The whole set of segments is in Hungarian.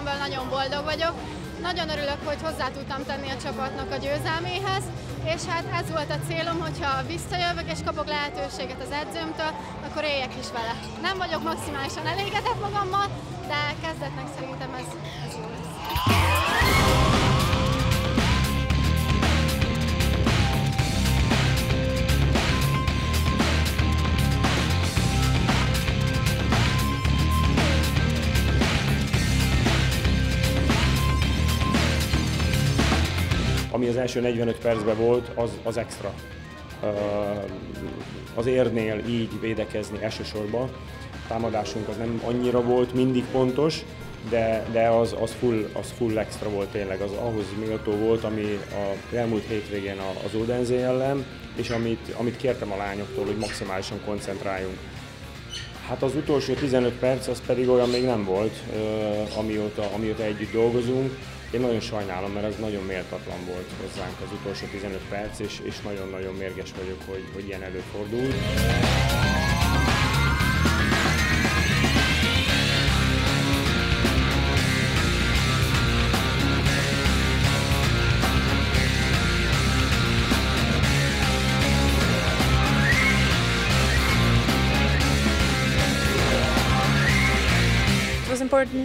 örömből nagyon boldog vagyok. Nagyon örülök, hogy hozzá tudtam tenni a csapatnak a győzelméhez, és hát ez volt a célom, hogyha visszajövök és kapok lehetőséget az edzőmtől, akkor éljek is vele. Nem vagyok maximálisan elégedett magammal, de kezdetnek szerintem ez jó lesz. Ami az első 45 percben volt, az extra. Az érnél így védekezni elsősorban. A támadásunk az nem annyira volt mindig pontos, de az full extra volt tényleg. Az ahhoz méltó volt, ami a elmúlt hétvégén az Odense ellen, és amit kértem a lányoktól, hogy maximálisan koncentráljunk. Hát az utolsó 15 perc az pedig olyan még nem volt, amióta együtt dolgozunk. Én nagyon sajnálom, mert ez nagyon méltatlan volt hozzánk az utolsó 15 perc, és nagyon-nagyon mérges vagyok, hogy ilyen előfordul.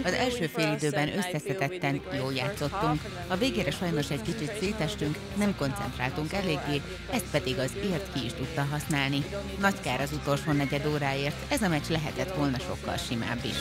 Az első fél időben összeszedetten jól játszottunk, a végére sajnos egy kicsit szétestünk, nem koncentráltunk eléggé, ezt pedig az ért ki is tudta használni. Nagy kár az utolsó negyed óráért, ez a meccs lehetett volna sokkal simább is.